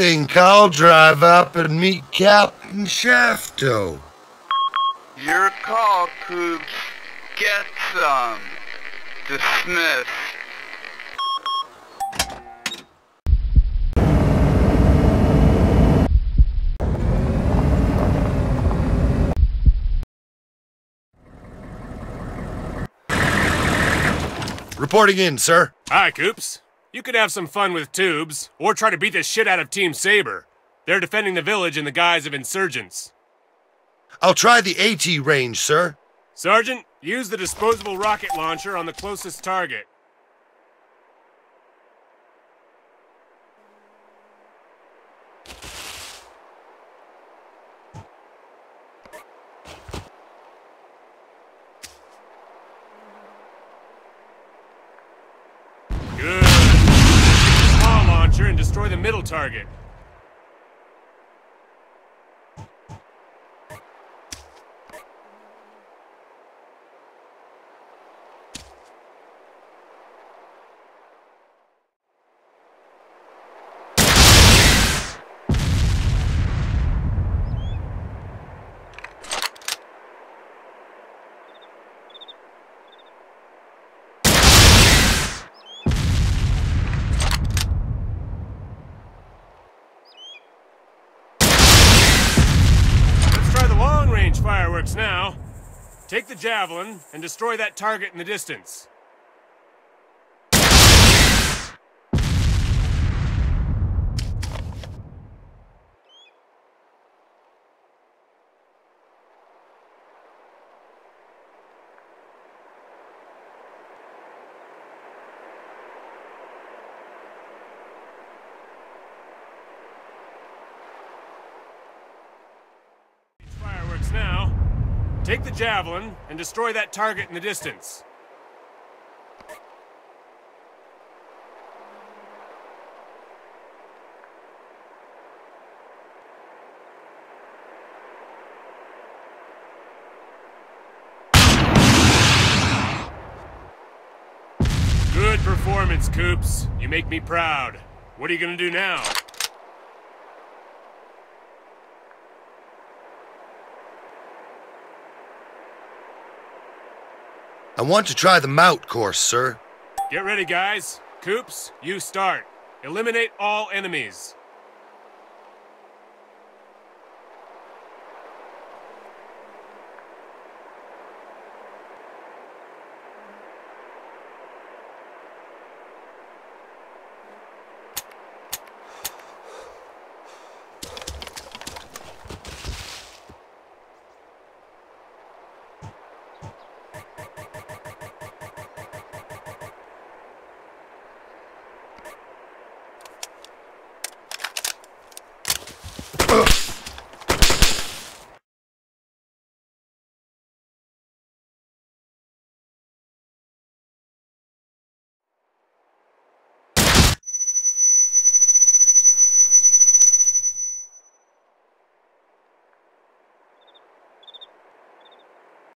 think I'll drive up and meet Captain Shafto. Your call to get some. Dismissed. Reporting in, sir. Hi, Coops. You could have some fun with Tubes, or try to beat the shit out of Team Saber. They're defending the village in the guise of insurgents. I'll try the AT range, sir. Sergeant, use the disposable rocket launcher on the closest target. And destroy the middle target. Fireworks now. Take the javelin and destroy that target in the distance. Now, take the javelin and destroy that target in the distance. Good performance, Coops. You make me proud. What are you gonna do now? I want to try the MOUT course, sir. Get ready, guys. Coops, you start. Eliminate all enemies.